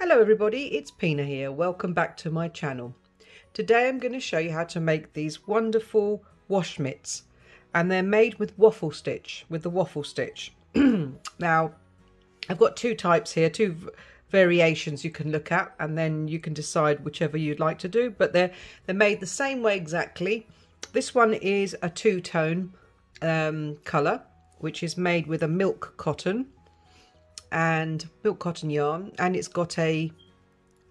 Hello everybody, it's Pina here. Welcome back to my channel. Today I'm going to show you how to make these wonderful wash mitts, and they're made with waffle stitch, with the waffle stitch. Now I've got two types here, two variations you can look at, and then you can decide whichever you'd like to do, but they're made the same way exactly. This one is a two-tone colour, which is made with a milk cotton yarn, and it's got a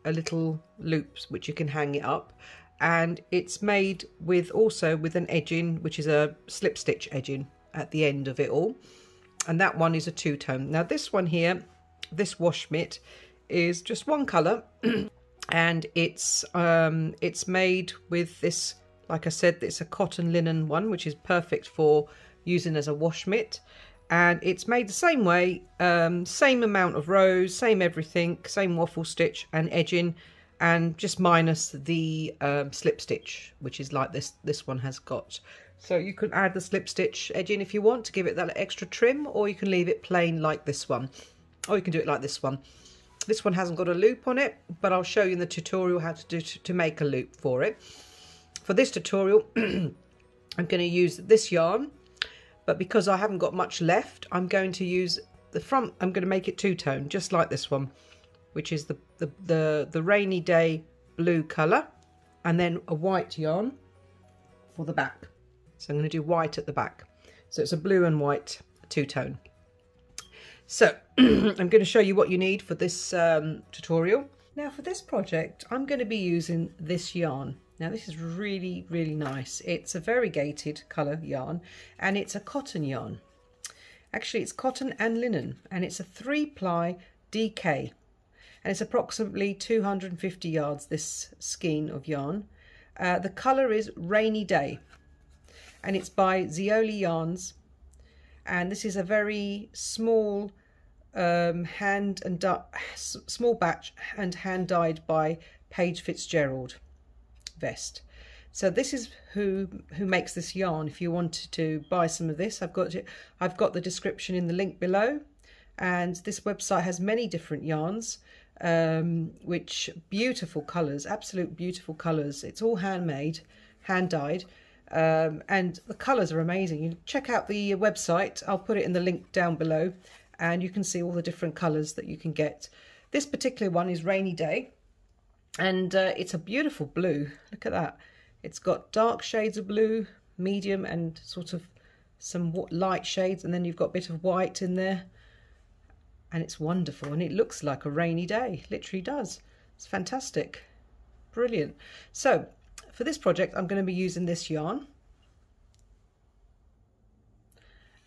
little loops which you can hang it up, and it's made with also with an edging, which is a slip stitch edging at the end of it all, and that one is a two-tone. Now this one here, this wash mitt, is just one colour and it's made with this, like I said, it's a cotton linen one, which is perfect for using as a wash mitt. And it's made the same way, same amount of rows, same everything, same waffle stitch and edging, and just minus the slip stitch, which is like this one has got. So you can add the slip stitch edging if you want to give it that extra trim, or you can leave it plain like this one, or you can do it like this one. This one hasn't got a loop on it, but I'll show you in the tutorial how to make a loop for it. For this tutorial, I'm going to use this yarn. But because I haven't got much left, I'm going to use the front. I'm going to make it two-tone, just like this one, which is the Rainy Day blue colour, and then a white yarn for the back. So I'm going to do white at the back. So it's a blue and white two-tone. So I'm going to show you what you need for this tutorial. Now for this project, I'm going to be using this yarn. Now this is really, really nice. It's a variegated colour yarn, and it's a cotton yarn. Actually, it's cotton and linen, and it's a 3-ply DK, and it's approximately 250 yards, this skein of yarn. The colour is Rainy Day, and it's by Zeoli Yarns, and this is a very small small batch and hand dyed by Paige Fitzgerald vest. So this is who makes this yarn. If you wanted to buy some of this, I've got the description in the link below, and this website has many different yarns, which beautiful colours, absolute beautiful colours. It's all handmade, hand dyed, and the colours are amazing. You check out the website, I'll put it in the link down below, and you can see all the different colours that you can get. This particular one is Rainy Day, and it's a beautiful blue. Look at that. It's got dark shades of blue, medium, and sort of some light shades, and then you've got a bit of white in there, and it's wonderful, and it looks like a rainy day, literally does. It's fantastic, brilliant. So for this project, I'm going to be using this yarn.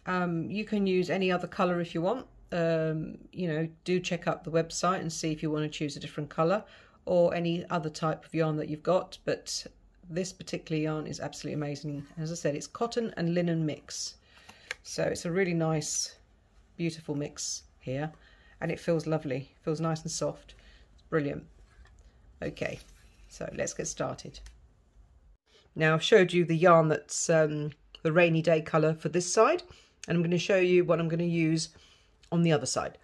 You can use any other colour if you want. You know, do check out the website and see if you want to choose a different colour or any other type of yarn that you've got, but this particular yarn is absolutely amazing. As I said, it's cotton and linen mix, so it's a really nice, beautiful mix here, and it feels lovely. It feels nice and soft. It's brilliant. Okay, so let's get started. Now I've showed you the yarn that's the Rainy Day colour for this side, and I'm going to show you what I'm going to use on the other side.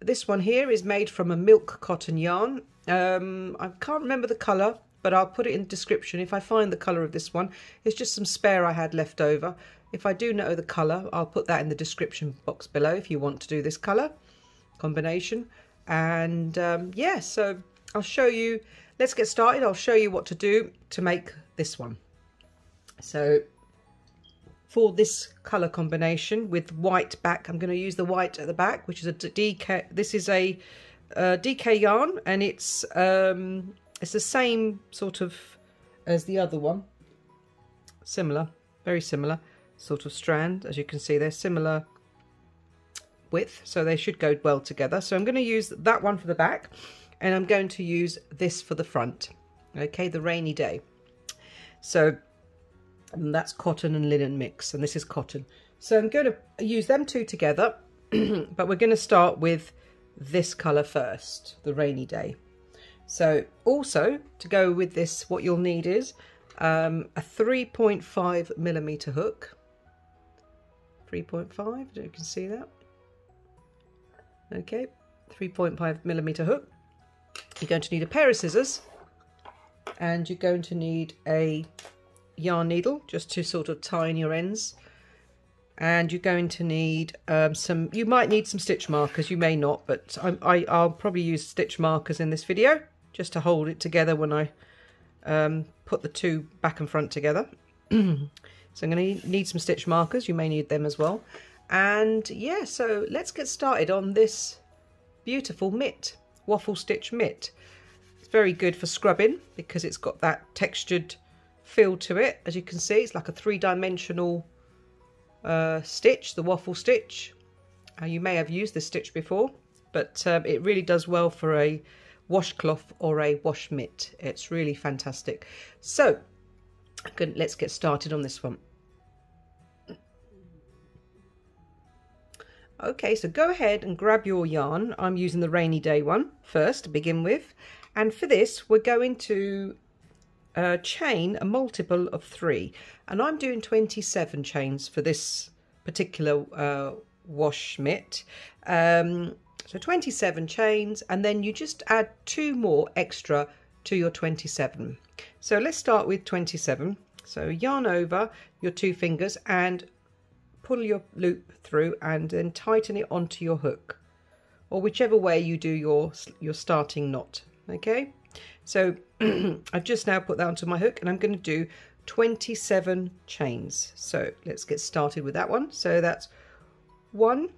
This one here is made from a milk cotton yarn. I can't remember the colour, but I'll put it in the description if I find the colour of this one. It's just some spare I had left over. If I do know the colour, I'll put that in the description box below if you want to do this colour combination. And yeah, so I'll show you. Let's get started. I'll show you what to do to make this one. So for this colour combination with white back, I'm going to use the white at the back, which is a DK. This is a DK yarn, and it's the same sort of as the other one. Similar, very similar sort of strand. As you can see, they're similar width, so they should go well together. So I'm going to use that one for the back, and I'm going to use this for the front. Okay, the Rainy Day. So. And that's cotton and linen mix, and this is cotton. So I'm going to use them two together, but we're going to start with this colour first, the Rainy Day. So also to go with this, what you'll need is a 3.5mm hook. 3.5, you can see that. Okay, 3.5mm hook. You're going to need a pair of scissors and you're going to need a yarn needle just to sort of tie in your ends, and you're going to need you might need some stitch markers, you may not, but I'll probably use stitch markers in this video just to hold it together when I put the two back and front together. So I'm going to need some stitch markers, you may need them as well. And yeah, so let's get started on this beautiful mitt, waffle stitch mitt. It's very good for scrubbing because it's got that textured feel to it. As you can see, it's like a three-dimensional stitch, the waffle stitch. You may have used this stitch before, but it really does well for a washcloth or a wash mitt. It's really fantastic. So let's get started on this one. Okay, so go ahead and grab your yarn. I'm using the Rainy Day one first to begin with, and for this we're going to chain a multiple of 3, and I'm doing 27 chains for this particular wash mitt. So 27 chains, and then you just add 2 more extra to your 27. So let's start with 27. So yarn over your 2 fingers and pull your loop through and then tighten it onto your hook, or whichever way you do your starting knot. Okay, so I've just now put that onto my hook and I'm going to do 27 chains. So let's get started with that one. So that's 1,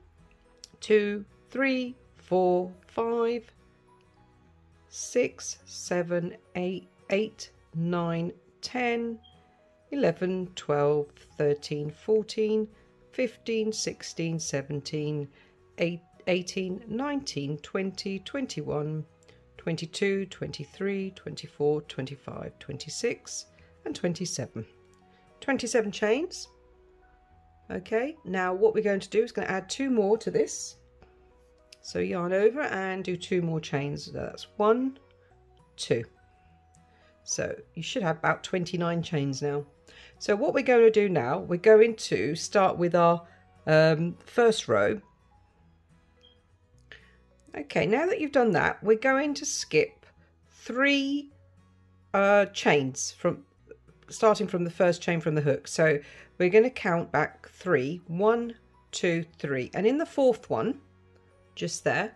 2, 3, 4, 5, 6, 7, 8, 8, 9, 10, 11, 12, 13, 14, 15, 16, 17, 18, 19, 20, 21, 22, 23, 24, 25, 26 and 27. 27 chains. Okay, now what we're going to do is going to add 2 more to this. So yarn over and do 2 more chains. So that's 1, 2. So you should have about 29 chains now. So what we're going to do now, we're going to start with our first row. Okay, now that you've done that, we're going to skip 3 chains from starting from the first chain from the hook. So we're going to count back 3. 1, 2, 3, and in the 4th one, just there,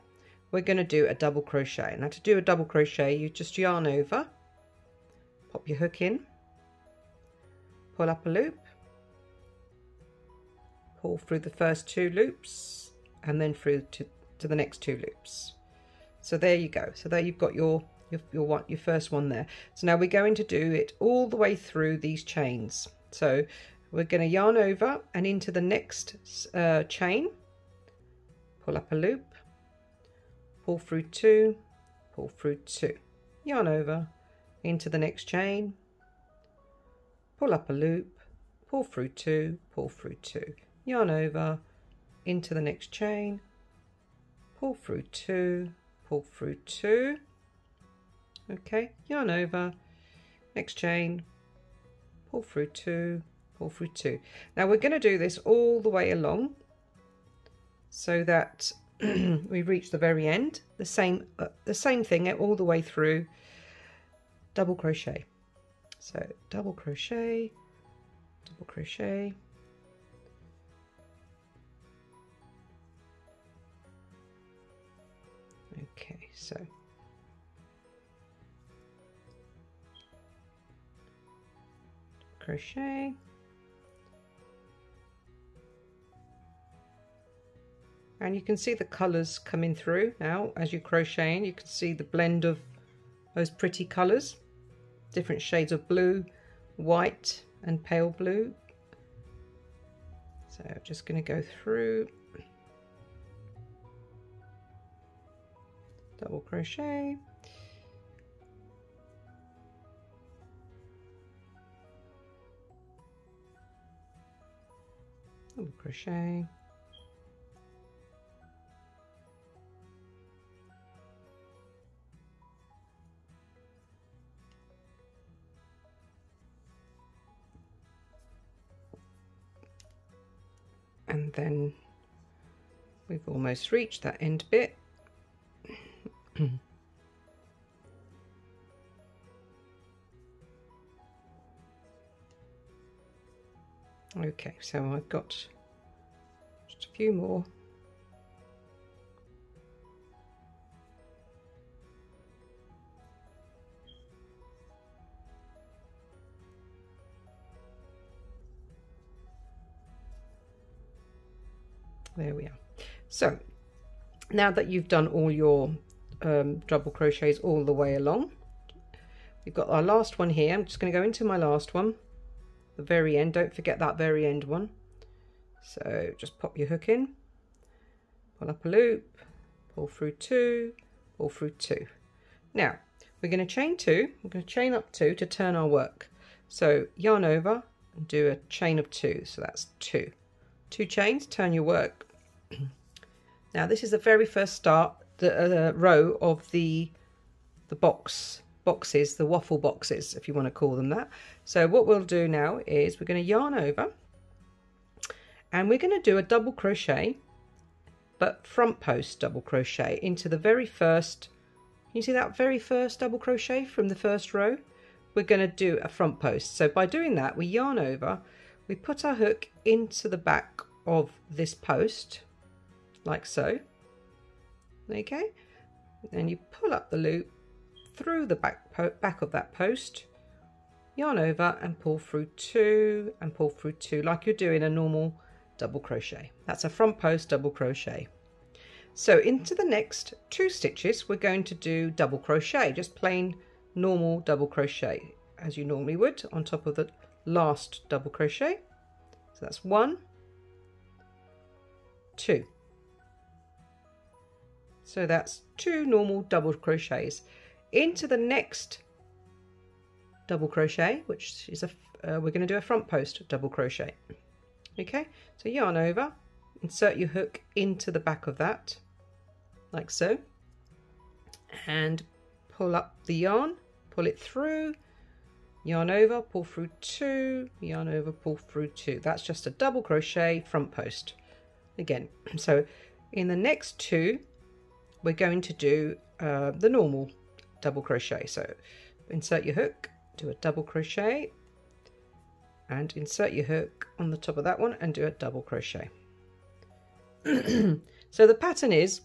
we're going to do a double crochet. Now to do a double crochet, you just yarn over, pop your hook in, pull up a loop, pull through the first 2 loops and then through to the next 2 loops. So there you go. So there you've got your first one there. So now we're going to do it all the way through these chains. So we're going to yarn over and into the next chain, pull up a loop, pull through 2, pull through 2, yarn over into the next chain, pull up a loop, pull through 2, pull through 2, yarn over into the next chain, pull through 2, pull through 2. Okay, yarn over, next chain, pull through 2, pull through 2. Now we're going to do this all the way along so that we reach the very end. The same thing all the way through. Double crochet. So double crochet, double crochet, okay, so crochet and you can see the colours coming through now as you crochet in. You can see the blend of those pretty colours, different shades of blue, white and pale blue. So I'm just going to go through, double crochet, double crochet, and then we've almost reached that end bit. Okay, so I've got just a few more. There we are. So now that you've done all your double crochets all the way along, we've got our last one here. I'm just going to go into my last one, the very end. Don't forget that very end one. So just pop your hook in, pull up a loop, pull through two, pull through two. Now we're going to chain two. We're going to chain up two to turn our work. So yarn over and do a chain of two. So that's two. Two chains, turn your work. Now this is the very first start, the row of the boxes, the waffle boxes, if you want to call them that. So what we'll do now is we're going to yarn over and we're going to do a double crochet, but front post double crochet into the very first. Can you see that very first double crochet from the first row? We're going to do a front post. So by doing that, we yarn over, we put our hook into the back of this post like so. Okay, then you pull up the loop through the back of that post, yarn over and pull through two and pull through two, like you're doing a normal double crochet. That's a front post double crochet. So into the next two stitches we're going to do double crochet, just plain normal double crochet as you normally would on top of the last double crochet. So that's 1, 2. So that's two normal double crochets. Into the next double crochet, which is we're going to do a front post double crochet. Okay, so yarn over, insert your hook into the back of that like so, and pull up the yarn, pull it through, yarn over, pull through two, yarn over, pull through two. That's just a double crochet front post again. So in the next two we're going to do the normal double crochet. So insert your hook, do a double crochet, and insert your hook on the top of that one and do a double crochet. So the pattern is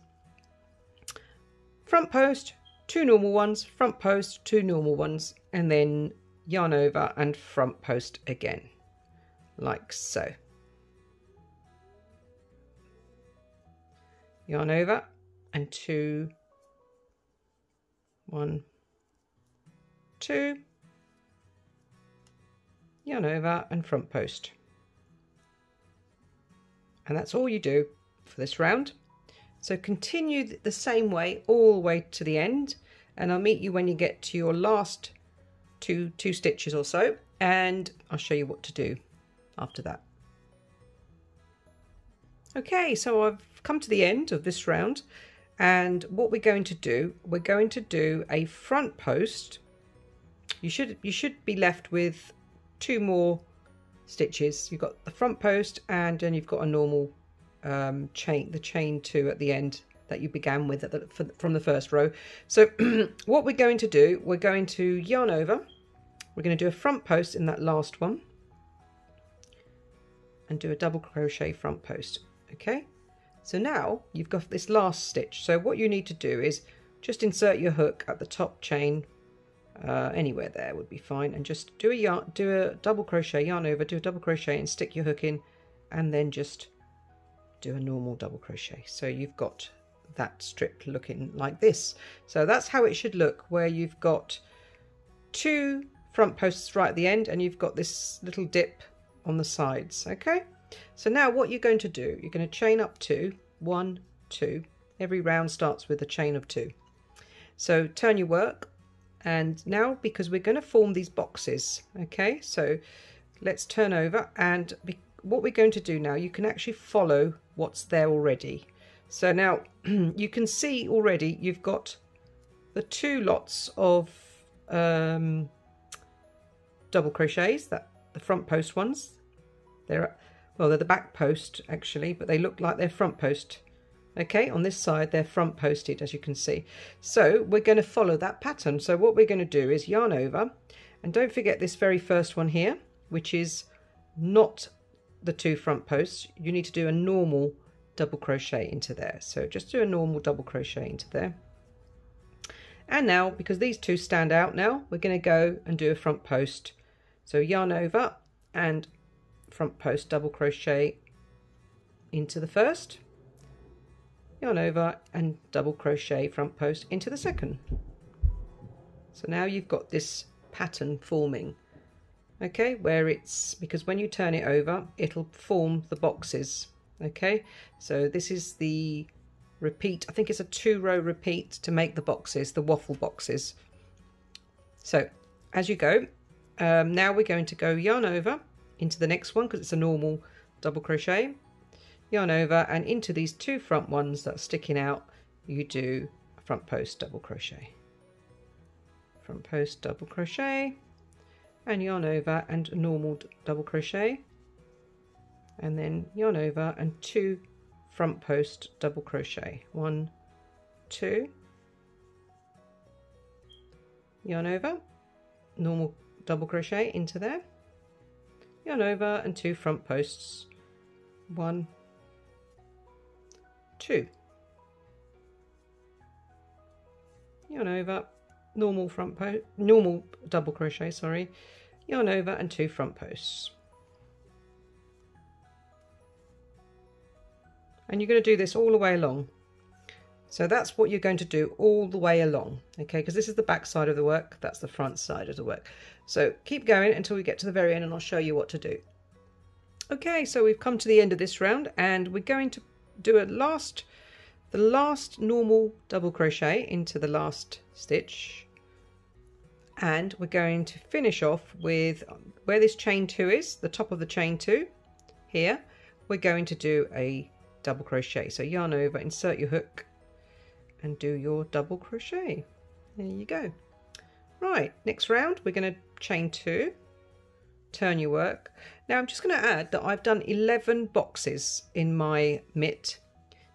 front post, two normal ones, front post, two normal ones, and then yarn over and front post again like so. Yarn over and two, 1, 2, yarn over and front post, and that's all you do for this round. So continue the same way all the way to the end, and I'll meet you when you get to your last two stitches or so, and I'll show you what to do after that. Okay, so I've come to the end of this round, and what we're going to do a front post. You should be left with two more stitches. You've got the front post and then you've got a normal chain two at the end that you began with at from the first row. So what we're going to do, we're going to yarn over, we're going to do a front post in that last one and do a double crochet front post. Okay, so now you've got this last stitch. So what you need to do is just insert your hook at the top chain, anywhere there would be fine, and just do a double crochet, yarn over, do a double crochet and stick your hook in, and then just do a normal double crochet. So you've got that strip looking like this. So that's how it should look, where you've got two front posts right at the end and you've got this little dip on the sides. Okay, so now what you're going to do, you're going to chain up two, 1, 2. Every round starts with a chain of two. So turn your work, and now because we're going to form these boxes, okay, so let's turn over, and what we're going to do now, you can actually follow what's there already. So now you can see already you've got the two lots of double crochets, that the front post ones, they're the back post actually, but they look like they're front post. Okay, on this side they're front posted, as you can see. So we're going to follow that pattern. So what we're going to do is yarn over, and don't forget this very first one here, which is not the two front posts, you need to do a normal double crochet into there. So just do a normal double crochet into there. And now, because these two stand out now, we're going to go and do a front post. So yarn over and front post double crochet into the first, yarn over and double crochet front post into the second. So now you've got this pattern forming, okay, where it's, because when you turn it over, it'll form the boxes, okay? So this is the repeat, I think it's a 2-row repeat to make the boxes, the waffle boxes. So as you go, now we're going to go yarn over into the next one because it's a normal double crochet, yarn over and into these two front ones that are sticking out, you do a front post double crochet, front post double crochet, and yarn over and a normal double crochet, and then yarn over and two front post double crochet, 1, 2, yarn over, normal double crochet into there, yarn over and two front posts, 1, 2, yarn over, normal double crochet, sorry, yarn over and two front posts. And you're going to do this all the way along. So that's what you're going to do all the way along, okay? Because this is the back side of the work, that's the front side of the work. So keep going until we get to the very end and I'll show you what to do. Okay, so we've come to the end of this round and we're going to do the last normal double crochet into the last stitch. And we're going to finish off with where this chain two is, the top of the chain two here, we're going to do a double crochet. So yarn over, insert your hook and do your double crochet. There you go. Right, next round we're going to chain two, turn your work. Now I'm just going to add that I've done 11 boxes in my mitt.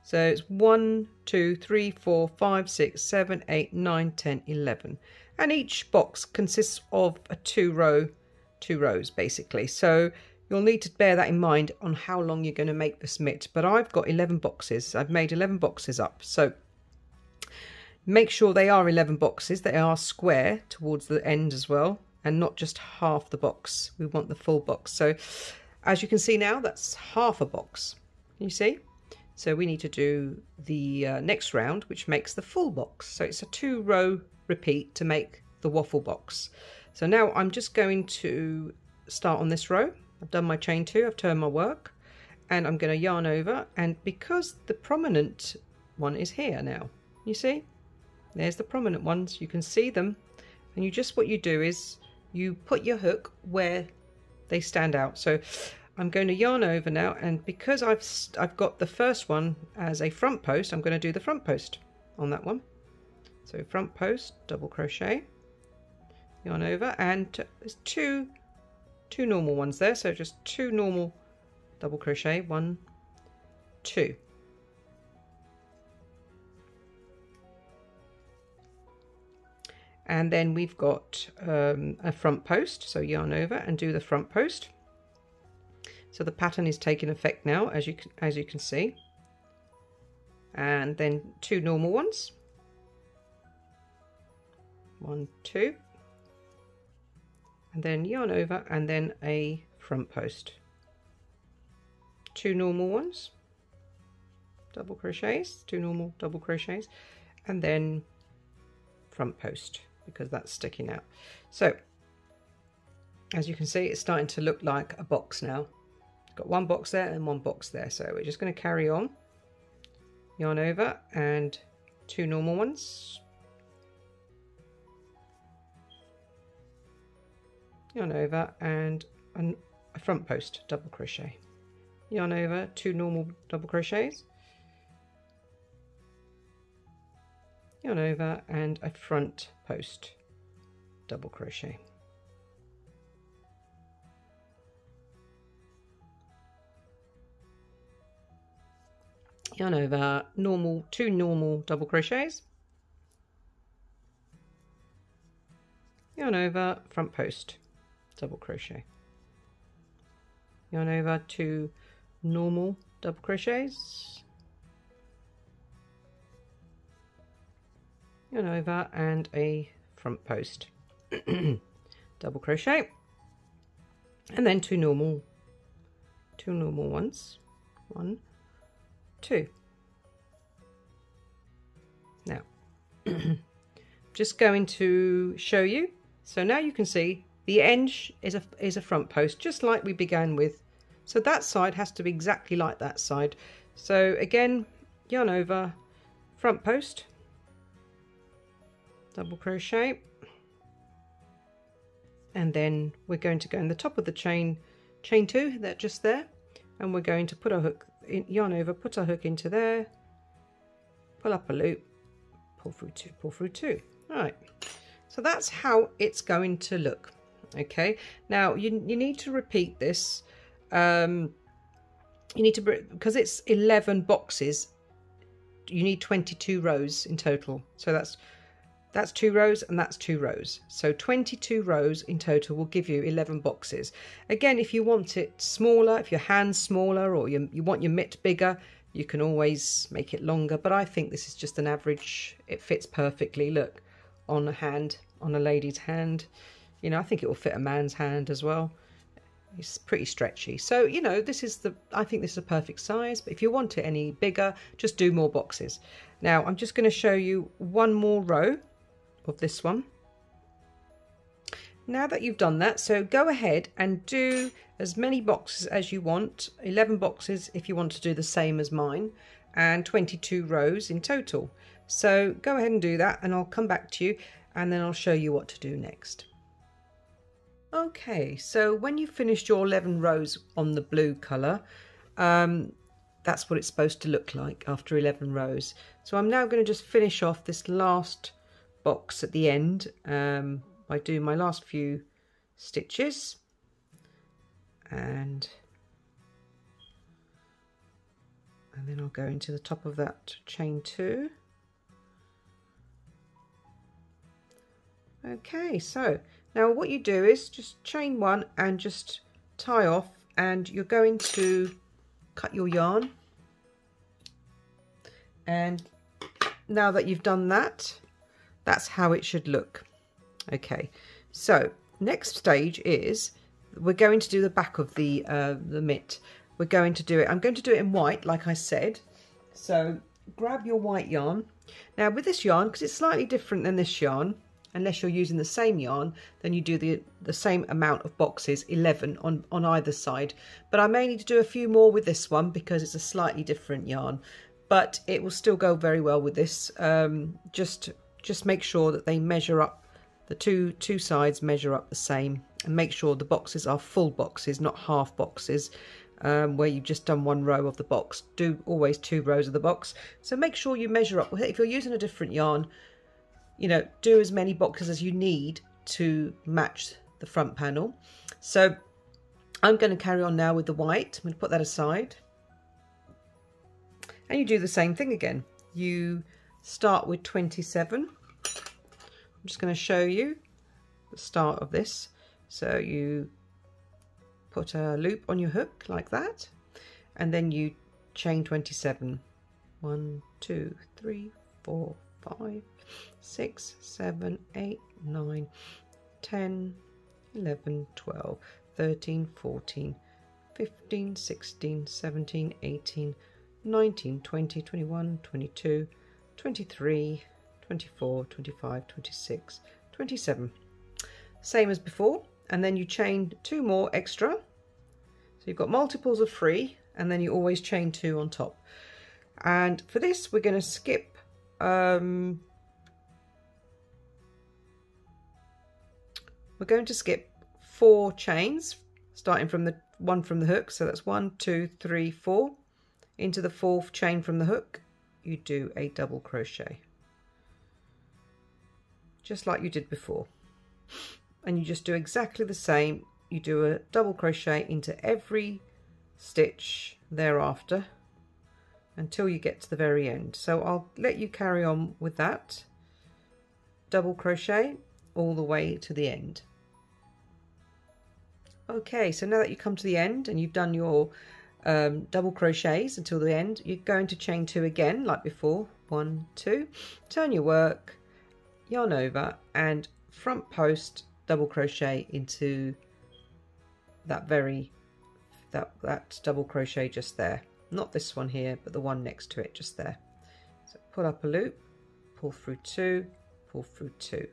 So it's 1, 2, 3, 4, 5, 6, 7, 8, 9, 10, 11. And each box consists of a 2 rows basically. So you'll need to bear that in mind on how long you're going to make this mitt. But I've got 11 boxes. I've made 11 boxes up. So make sure they are 11 boxes. They are square towards the end as well. And not just half the box. We want the full box. So as you can see now, that's half a box. Can you see? So we need to do the next round, which makes the full box. So it's a 2-row repeat to make the waffle box. So now I'm just going to start on this row. I've done my chain two, I've turned my work and I'm going to yarn over, and because the prominent one is here now, you see, there's the prominent ones, you can see them, and you just, what you do is you put your hook where they stand out. So I'm going to yarn over now, and because I've got the first one as a front post, I'm going to do the front post on that one. So front post double crochet, yarn over, and there's two normal ones there, so just 2 normal double crochet, 1, 2, and then we've got a front post, so yarn over and do the front post. So the pattern is taking effect now, as you can see, and then 2 normal ones, 1, 2. And then yarn over and then a front post, 2 normal ones, double crochets, 2 normal double crochets, and then front post because that's sticking out. So as you can see, it's starting to look like a box now. It's got one box there and one box there. So we're just going to carry on, yarn over and 2 normal ones, yarn over and a front post double crochet, yarn over, 2 normal double crochets, yarn over and a front post double crochet. Yarn over, normal, 2 normal double crochets, yarn over, front post double crochet, go on over to normal double crochets, go on over and a front post double crochet, and then two normal ones, 1, 2. Now just going to show you. So now you can see the end is a front post, just like we began with. So that side has to be exactly like that side. So again, yarn over, front post, double crochet, and then we're going to go in the top of the chain 2, that just there, and we're going to put our hook in, yarn over, put our hook into there, pull up a loop, pull through 2. All right, so that's how it's going to look. Okay, now you need to repeat this. You need to, because it's 11 boxes, you need 22 rows in total. So that's 2 rows and that's 2 rows. So 22 rows in total will give you 11 boxes. Again, if you want it smaller, if your hand's smaller or you want your mitt bigger, you can always make it longer. But I think this is just an average. It fits perfectly. Look, on a hand, on a lady's hand. You know, I think it will fit a man's hand as well. It's pretty stretchy. So, you know, this is the, I think this is a perfect size, but if you want it any bigger, just do more boxes. Now, I'm just going to show you one more row of this one. Now that you've done that, so go ahead and do as many boxes as you want, 11 boxes if you want to do the same as mine, and 22 rows in total. So go ahead and do that, and I'll come back to you and then I'll show you what to do next. Okay, so when you've finished your 11 rows on the blue colour, that's what it's supposed to look like after 11 rows. So I'm now going to just finish off this last box at the end by doing my last few stitches. And then I'll go into the top of that chain 2. Okay, so now what you do is just chain 1 and just tie off, and you're going to cut your yarn. And now that you've done that, that's how it should look. Okay, so next stage is we're going to do the back of the mitt. We're going to do it. I'm going to do it in white, like I said. So grab your white yarn. Now with this yarn, because it's slightly different than this yarn, unless you're using the same yarn, then you do the same amount of boxes, 11 on either side. But I may need to do a few more with this one because it's a slightly different yarn, but it will still go very well with this. Just make sure that they measure up, the two sides measure up the same, and make sure the boxes are full boxes, not half boxes, where you've just done one row of the box. Do always 2 rows of the box. So make sure you measure up. If you're using a different yarn, you know, do as many boxes as you need to match the front panel. So I'm going to carry on now with the white. I'm going to put that aside. And you do the same thing again. You start with 27. I'm just going to show you the start of this. So you put a loop on your hook like that, and then you chain 27. 1, 2, 3, 4, 5, 6, 7, 8, 9, 10, 11, 12, 13, 14, 15, 16, 17, 18, 19, 20, 21, 22, 23, 24, 25, 26, 27. Same as before, and then you chain 2 more extra. So you've got multiples of 3, and then you always chain 2 on top. And for this, we're going to skip we're going to skip 4 chains, starting from the one from the hook. So that's 1, 2, 3, 4. Into the 4th chain from the hook, you do a double crochet, just like you did before. And you just do exactly the same. You do a double crochet into every stitch thereafter until you get to the very end. So I'll let you carry on with that double crochet all the way to the end. Okay, so now that you come to the end and you've done your double crochets until the end, you're going to chain two again like before. 1, 2, turn your work, yarn over and front post double crochet into that double crochet just there, not this one here but the one next to it just there. So pull up a loop, pull through two, pull through two,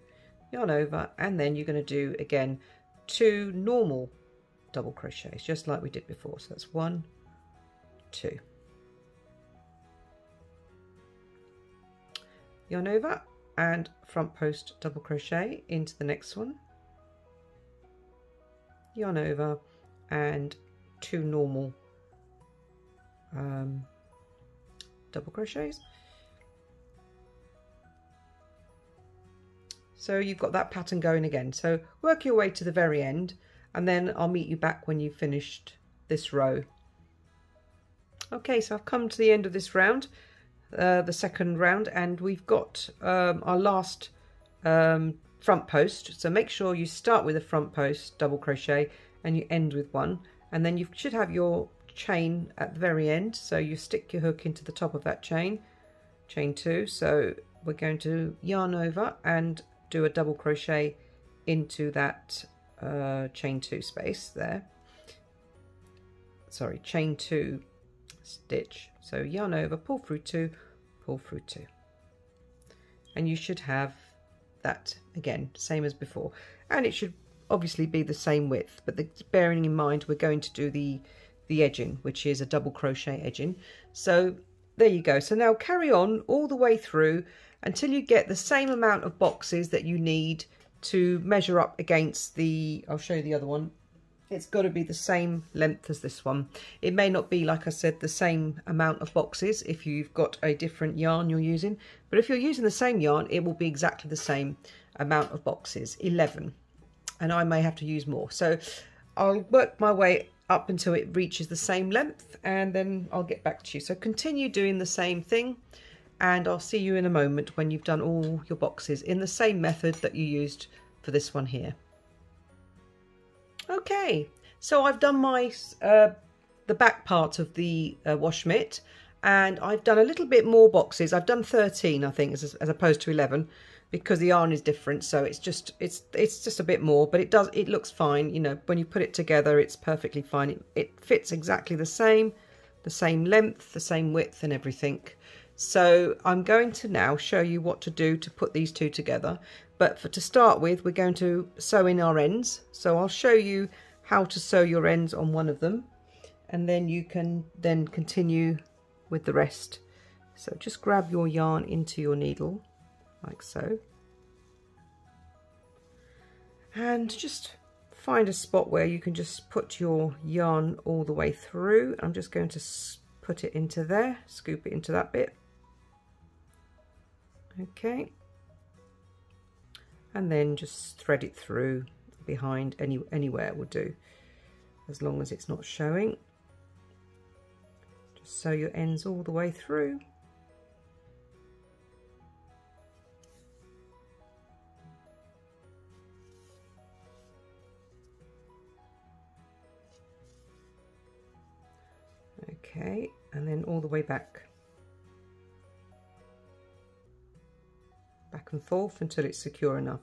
yarn over, and then you're going to do again 2 normal double crochets just like we did before. So that's 1, 2, yarn over and front post double crochet into the next one, yarn over and 2 normal double crochets. So you've got that pattern going again. So work your way to the very end and then I'll meet you back when you've finished this row. Okay, so I've come to the end of this round, the second round, and we've got our last front post. So make sure you start with a front post double crochet and you end with one, and then you should have your chain at the very end. So you stick your hook into the top of that chain, chain two. So we're going to yarn over and do a double crochet into that chain two space there, sorry, chain two stitch. So yarn over, pull through two, pull through two, and you should have that again same as before, and it should obviously be the same width, but bearing in mind we're going to do the edging, which is a double crochet edging. So there you go. So now carry on all the way through until you get the same amount of boxes that you need to measure up against the, I'll show you the other one. It's got to be the same length as this one. It may not be, like I said, the same amount of boxes if you've got a different yarn you're using, but if you're using the same yarn, it will be exactly the same amount of boxes, 11, and I may have to use more. So I'll work my way up until it reaches the same length and then I'll get back to you. So continue doing the same thing and I'll see you in a moment when you've done all your boxes in the same method that you used for this one here. Okay, so I've done my the back part of the wash mitt and I've done a little bit more boxes. I've done 13 I think as opposed to 11 because the yarn is different, so it's just a bit more, but it looks fine, you know, when you put it together it's perfectly fine. It fits exactly the same length, the same width and everything. So I'm going to now show you what to do to put these two together, but to start with we're going to sew in our ends. So I'll show you how to sew your ends on one of them and then you can then continue with the rest. So just grab your yarn into your needle like so, and just find a spot where you can just put your yarn all the way through. I'm just going to put it into there, scoop it into that bit, okay, and then just thread it through behind, anywhere will do as long as it's not showing. Just sew your ends all the way through. Okay, and then all the way back and forth until it's secure enough.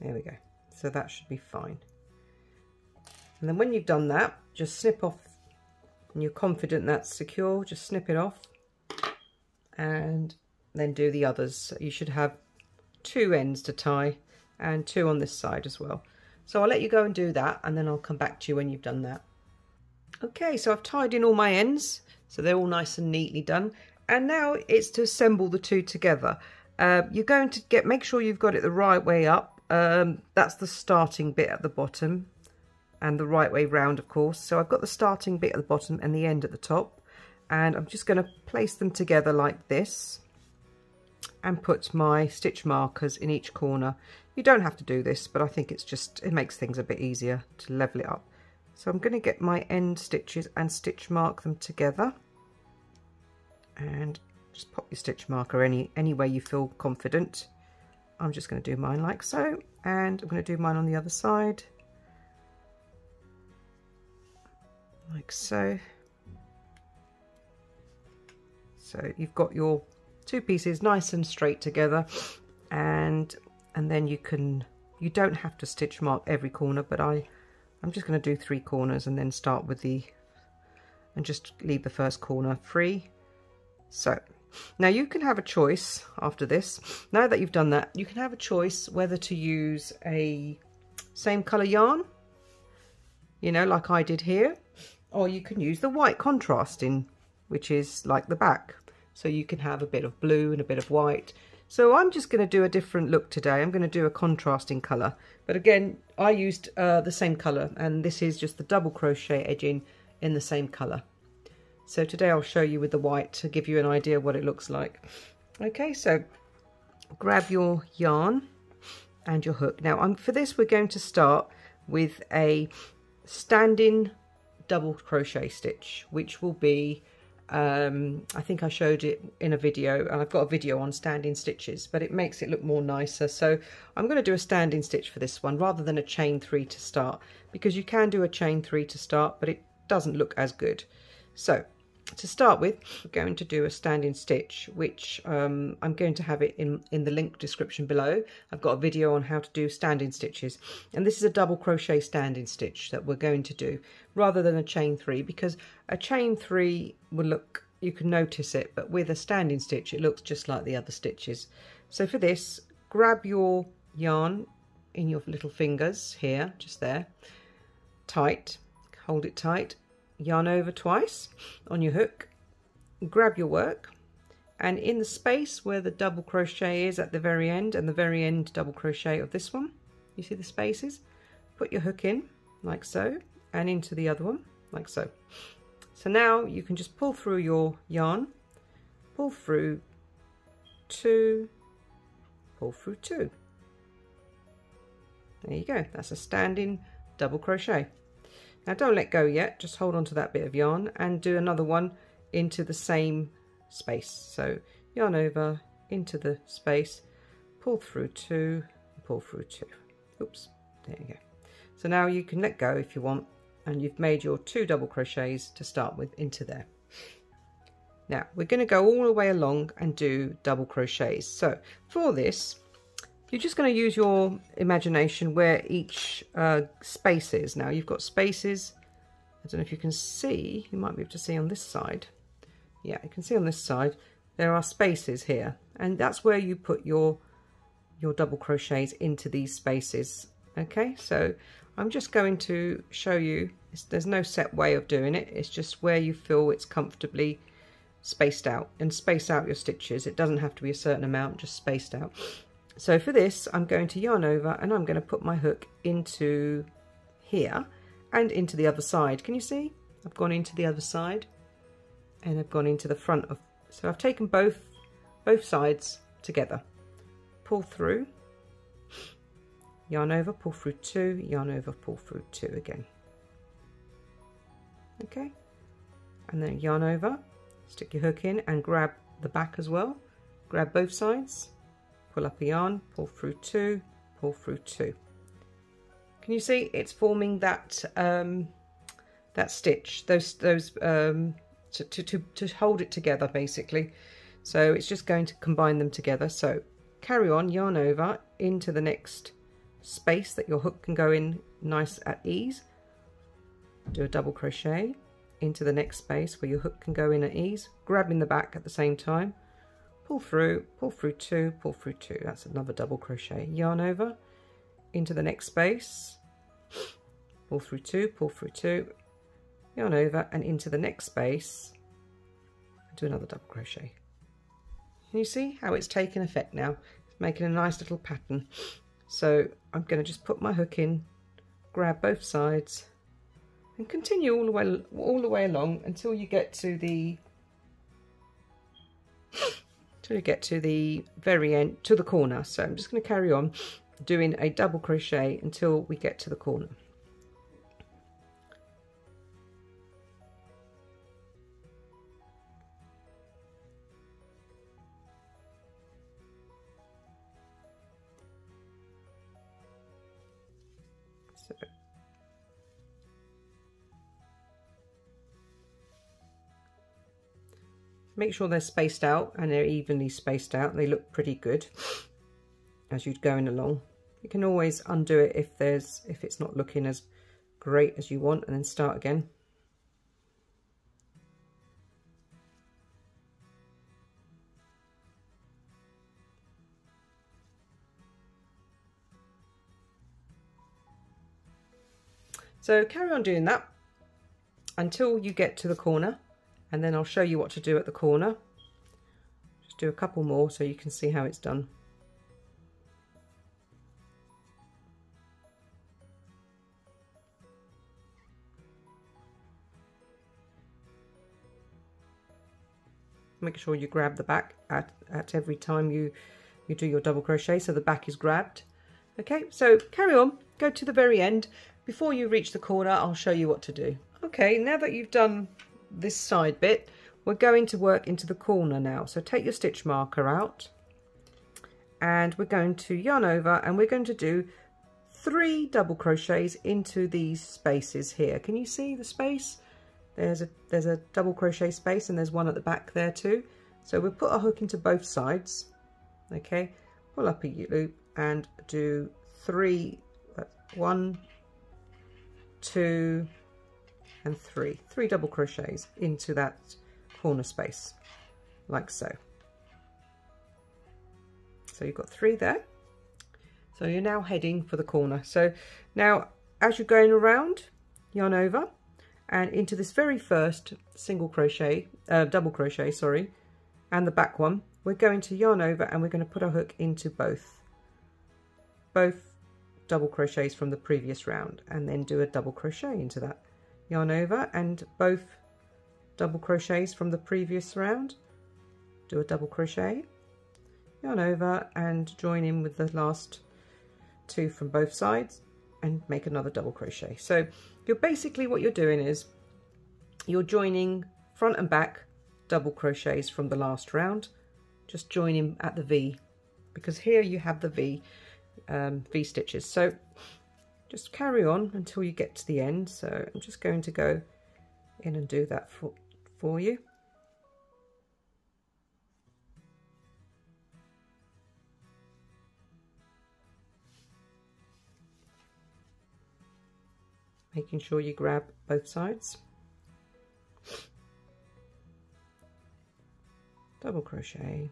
There we go, so that should be fine. And then when you've done that, just snip off, and you're confident that's secure, just snip it off and then do the others. So you should have 2 ends to tie and 2 on this side as well. So I'll let you go and do that and then I'll come back to you when you've done that. Okay, so I've tied in all my ends, so they're all nice and neatly done, and now it's to assemble the two together. You're going to make sure you've got it the right way up. That's the starting bit at the bottom and the right way round, of course. So I've got the starting bit at the bottom and the end at the top, and I'm just going to place them together like this and put my stitch markers in each corner. You don't have to do this, but I think it makes things a bit easier to level it up. So I'm going to get my end stitches and stitch mark them together, and just pop your stitch marker any way you feel confident. I'm just going to do mine like so, and I'm going to do mine on the other side like so. So you've got your two pieces nice and straight together, and then you can, you don't have to stitch mark every corner, but I'm just going to do three corners and then start with the, and just leave the first corner free. So now you can have a choice after this. Now that you've done that, you can have a choice whether to use a same colour yarn, you know, like I did here, or you can use the white contrasting, which is like the back. So you can have a bit of blue and a bit of white. So I'm just going to do a different look today. I'm going to do a contrasting colour. But again, I used the same colour, and this is just the double crochet edging in the same colour. So today I'll show you with the white to give you an idea what it looks like. Okay, so grab your yarn and your hook. Now for this we're going to start with a standing double crochet stitch, which will be I think I showed it in a video, and I've got a video on standing stitches, but it makes it look more nicer. So I'm going to do a standing stitch for this one rather than a chain three to start, because you can do a chain three to start, but it doesn't look as good. So to start with, we're going to do a standing stitch, which I'm going to have it in the link description below. I've got a video on how to do standing stitches, and this is a double crochet standing stitch that we're going to do rather than a chain three, because a chain three will look, you can notice it, but with a standing stitch it looks just like the other stitches. So for this, grab your yarn in your little fingers here, just there, tight, hold it tight, yarn over twice on your hook, grab your work, and in the space where the double crochet is at the very end and the very end double crochet of this one, you see the spaces, put your hook in like so, and into the other one like so. So now you can just pull through your yarn, pull through two, pull through two. There you go, that's a standing double crochet. Now don't let go yet, just hold on to that bit of yarn and do another one into the same space. So yarn over, into the space, pull through two, pull through two. Oops, there you go. So now you can let go if you want, and you've made your two double crochets to start with into there. Now we're going to go all the way along and do double crochets. So for this, you're just going to use your imagination where each space is. Now you've got spaces, I don't know if you can see, you might be able to see on this side. Yeah, you can see on this side there are spaces here, and that's where you put your double crochets into these spaces. Okay, so I'm just going to show you, there's no set way of doing it, it's just where you feel it's comfortably spaced out, and space out your stitches. It doesn't have to be a certain amount, just spaced out. So for this, I'm going to yarn over and I'm going to put my hook into here and into the other side. Can you see? I've gone into the other side and I've gone into the front of, so I've taken both sides together. Pull through, yarn over, pull through two, yarn over, pull through two again. Okay, and then yarn over, stick your hook in and grab the back as well. Grab both sides. Pull up a yarn, pull through two, pull through two. Can you see it's forming that that stitch? Those to hold it together basically. So it's just going to combine them together. So carry on, yarn over into the next space that your hook can go in, nice at ease. Do a double crochet into the next space where your hook can go in at ease, grabbing the back at the same time. Pull through two, pull through two. That's another double crochet. Yarn over into the next space. Pull through two, pull through two. Yarn over and into the next space. Do another double crochet. Can you see how it's taking effect now? It's making a nice little pattern. So I'm going to just put my hook in, grab both sides, and continue all the way along until you get to the very end, to the corner. So I'm just going to carry on doing a double crochet until we get to the corner. So make sure they're spaced out and they're evenly spaced out. They look pretty good as you're going along. You can always undo it if it's not looking as great as you want, and then start again. So carry on doing that until you get to the corner, and then I'll show you what to do at the corner. Just do a couple more so you can see how it's done. Make sure you grab the back at every time you do your double crochet, so the back is grabbed. Okay, so carry on, go to the very end. Before you reach the corner, I'll show you what to do. Okay, now that you've done this side bit, we're going to work into the corner now. So take your stitch marker out, and we're going to yarn over, and we're going to do 3 double crochets into these spaces here. Can you see the space? There's a double crochet space, and there's one at the back there too. So we'll put a hook into both sides. Okay, pull up a loop and do 3, 1, 2, and 3. 3 double crochets into that corner space, like so. So you've got 3 there. So you're now heading for the corner. So now as you're going around, yarn over and into this very first double crochet, and the back one, we're going to yarn over and we're going to put a hook into both double crochets from the previous round, and then do a double crochet into that. Yarn over and both double crochets from the previous round, do a double crochet, yarn over and join in with the last 2 from both sides, and make another double crochet. So you're basically, what you're doing is you're joining front and back double crochets from the last round, just joining at the V, because here you have the V stitches. So just carry on until you get to the end. So I'm just going to go in and do that for you. Making sure you grab both sides. Double crochet.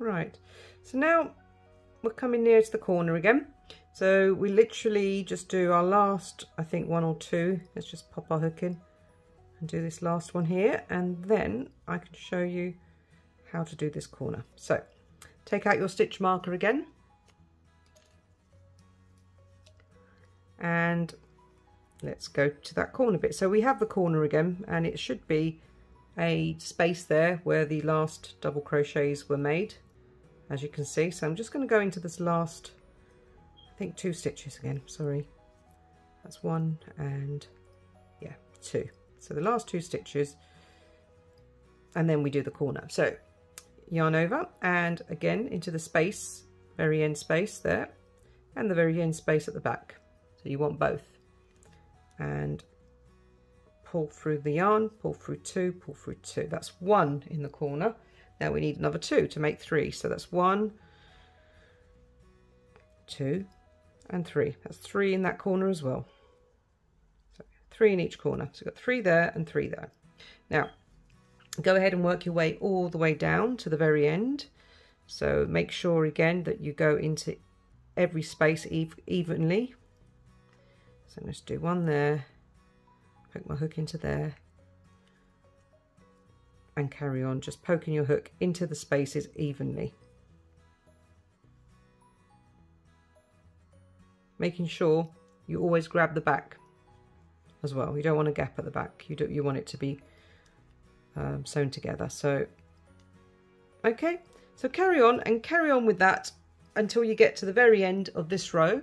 Right, so now we're coming near to the corner again. So we literally just do our last, I think, 1 or 2. Let's just pop our hook in and do this last one here, and then I can show you how to do this corner. So take out your stitch marker again and let's go to that corner bit. So we have the corner again, and it should be a space there where the last double crochets were made, as you can see. So I'm just going to go into this last, I think, 2 stitches again, sorry, that's 1 and yeah, 2. So the last 2 stitches, and then we do the corner. So yarn over and again into the space, very end space there, and the very end space at the back. So you want both, and pull through the yarn, pull through 2, pull through 2. That's 1 in the corner. Now we need another 2 to make 3. So that's 1, 2, and 3. That's 3 in that corner as well. So 3 in each corner. So we've got 3 there and 3 there. Now go ahead and work your way all the way down to the very end. So make sure again that you go into every space evenly. So I'm just do one there, poke my hook into there, and carry on just poking your hook into the spaces evenly. Making sure you always grab the back as well. You don't want a gap at the back. You want it to be sewn together. So, okay. So carry on with that until you get to the very end of this row,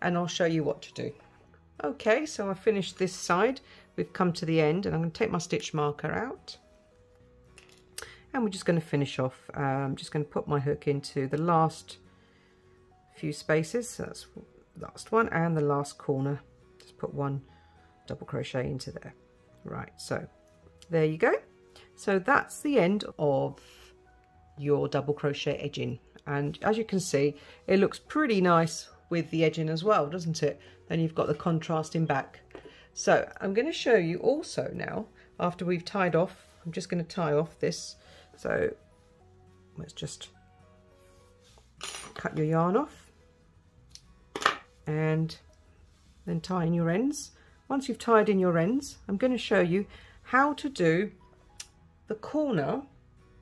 and I'll show you what to do. Okay, so I finished this side. We've come to the end, and I'm going to take my stitch marker out. And we're just going to finish off. I'm just going to put my hook into the last few spaces. So that's the last one and the last corner. Just put one double crochet into there. Right, so there you go. So that's the end of your double crochet edging. And as you can see, it looks pretty nice with the edging as well, doesn't it? Then you've got the contrasting back. So I'm going to show you also now, after we've tied off, I'm just going to tie off this. So let's just cut your yarn off and then tie in your ends. Once you've tied in your ends, I'm going to show you how to do the corner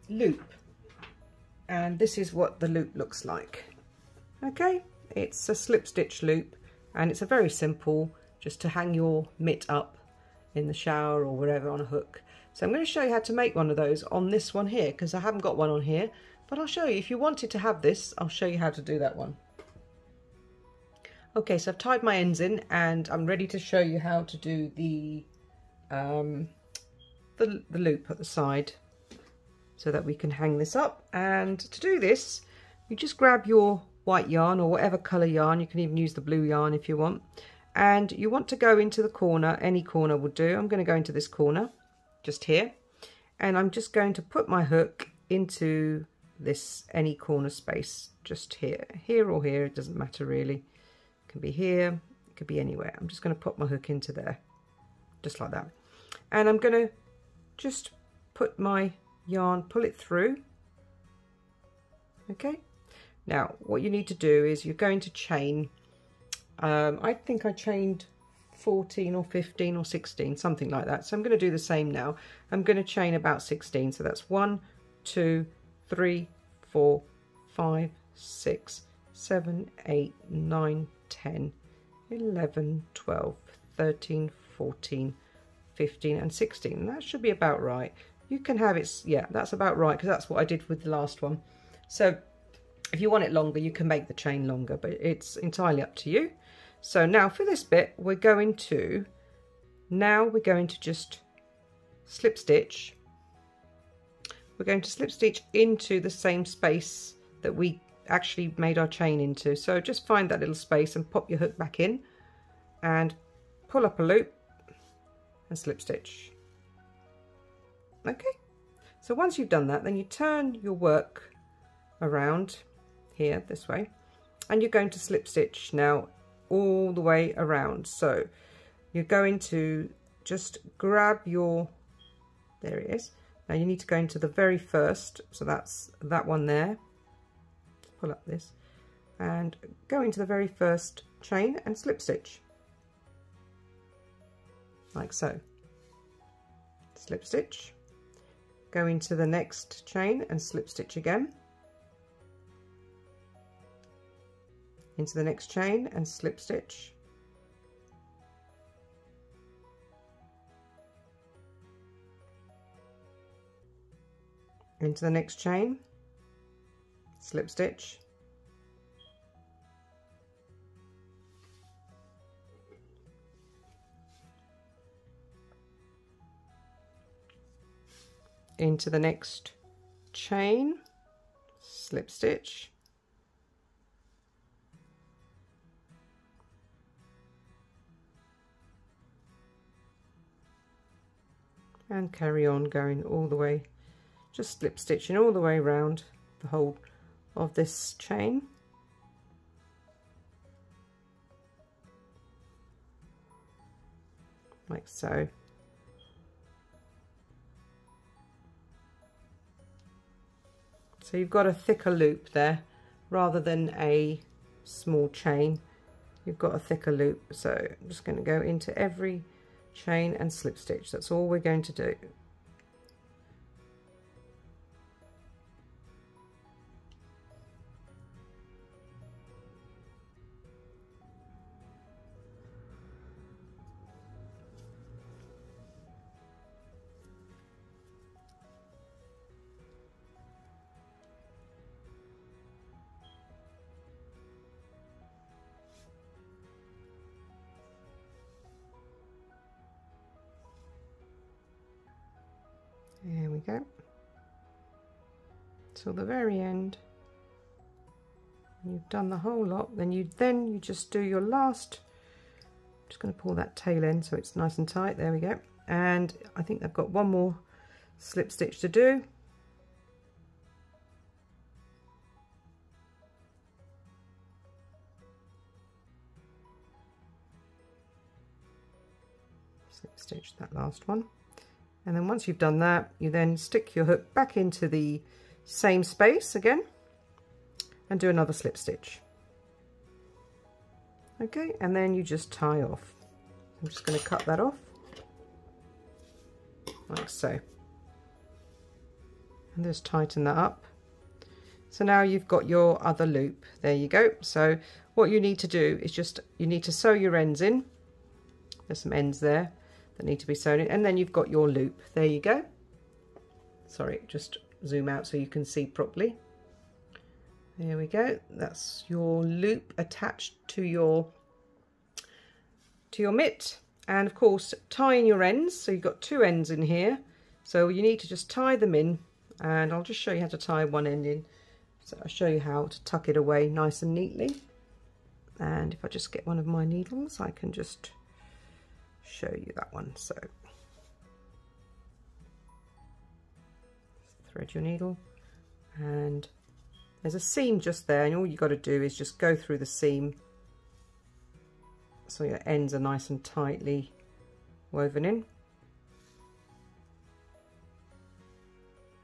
loop. And this is what the loop looks like. Okay, it's a slip stitch loop, and it's a very simple, just to hang your mitt up in the shower or wherever on a hook. So I'm going to show you how to make one of those on this one here, because I haven't got one on here, but I'll show you. If you wanted to have this, I'll show you how to do that one. Okay, so I've tied my ends in, and I'm ready to show you how to do the loop at the side, so that we can hang this up. And to do this, you just grab your white yarn or whatever colour yarn. You can even use the blue yarn if you want. And you want to go into the corner. Any corner will do. I'm going to go into this corner just here, and I'm just going to put my hook into this any corner space just here. Here or here, it doesn't matter really. It can be here, it could be anywhere. I'm just going to put my hook into there just like that, and I'm going to just put my yarn, pull it through. Okay, now what you need to do is you're going to chain, I think I chained 14 or 15 or 16, something like that. So I'm going to do the same now. I'm going to chain about 16. So that's 1, 2, 3, 4, 5, 6, 7, 8, 9, 10, 11, 12, 13, 14, 15 and 16. That should be about right. You can have it, yeah, that's about right, because that's what I did with the last one. So if you want it longer, you can make the chain longer, but it's entirely up to you. So now for this bit, we're going to just slip stitch. We're going to slip stitch into the same space that we actually made our chain into. So just find that little space and pop your hook back in and pull up a loop and slip stitch. Okay, so once you've done that, then you turn your work around here this way, and you're going to slip stitch now all the way around. So you're going to just grab your, there it is. Now you need to go into the very first, so that's that one there. Pull up this and go into the very first chain and slip stitch like so. Slip stitch. Go into the next chain and slip stitch again, into the next chain and slip stitch, into the next chain, slip stitch, into the next chain, slip stitch, and carry on going all the way, just slip stitching all the way around the whole of this chain. Like so. So you've got a thicker loop there rather than a small chain. You've got a thicker loop, so I'm just going to go into every chain and slip stitch. That's all we're going to do. There we go, till the very end. You've done the whole lot, then you just do your last. I'm just going to pull that tail end so it's nice and tight. There we go. And I think I've got one more slip stitch to do. Slip stitch that last one. And then once you've done that, you then stick your hook back into the same space again and do another slip stitch. Okay, and then you just tie off. I'm just going to cut that off like so, and just tighten that up. So now you've got your other loop. There you go. So what you need to do is just, you need to sew your ends in. There's some ends there that need to be sewn in, and then you've got your loop. There you go. Sorry, just zoom out so you can see properly. There we go. That's your loop attached to your mitt, and of course tying your ends. So you've got two ends in here, so you need to just tie them in, and I'll just show you how to tie one end in. So I'll show you how to tuck it away nice and neatly. And if I just get one of my needles, I can just show you that one. So thread your needle, and there's a seam just there, and all you got to do is just go through the seam so your ends are nice and tightly woven in,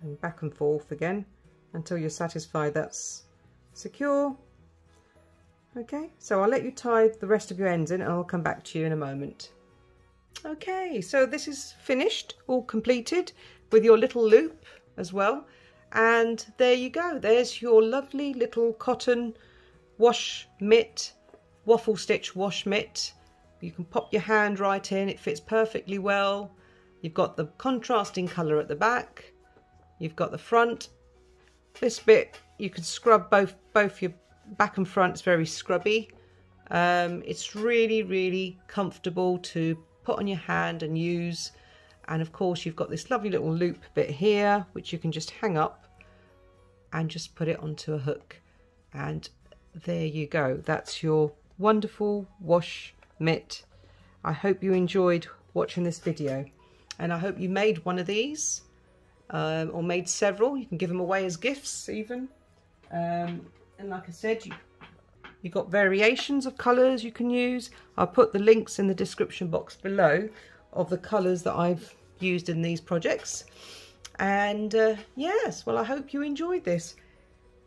and back and forth again until you're satisfied that's secure. Okay, so I'll let you tie the rest of your ends in, and I'll come back to you in a moment. Okay, so this is finished, all completed with your little loop as well. And there you go, there's your lovely little cotton wash mitt, waffle stitch wash mitt. You can pop your hand right in, it fits perfectly well. You've got the contrasting colour at the back, you've got the front. This bit you can scrub both your back and front, it's very scrubby. It's really, really comfortable to put on your hand and use. And of course you've got this lovely little loop bit here which you can just hang up and just put it onto a hook, and there you go, that's your wonderful wash mitt. I hope you enjoyed watching this video, and I hope you made one of these, or made several. You can give them away as gifts even. And like I said, you've got variations of colours you can use. I'll put the links in the description box below of the colours that I've used in these projects. And yes, well, I hope you enjoyed this.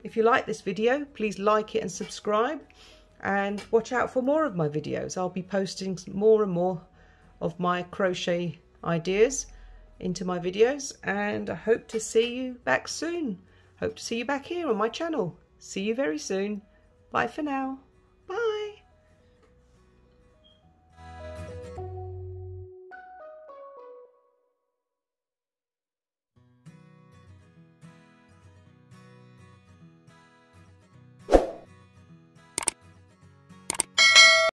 If you like this video, please like it and subscribe, and watch out for more of my videos. I'll be posting more and more of my crochet ideas into my videos, and I hope to see you back soon. Hope to see you back here on my channel. See you very soon. Bye for now. Bye.